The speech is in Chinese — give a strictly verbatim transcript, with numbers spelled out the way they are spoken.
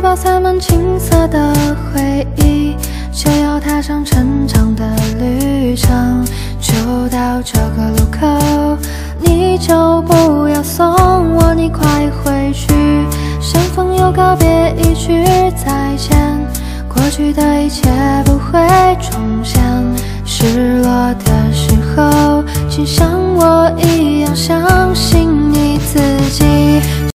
被饱餐满青涩的回忆，却要踏上成长的旅程。就到这个路口，你就不要送我，你快回去。相逢又告别，一句再见，过去的一切不会重现。失落的时候，请像我一样相信你自己。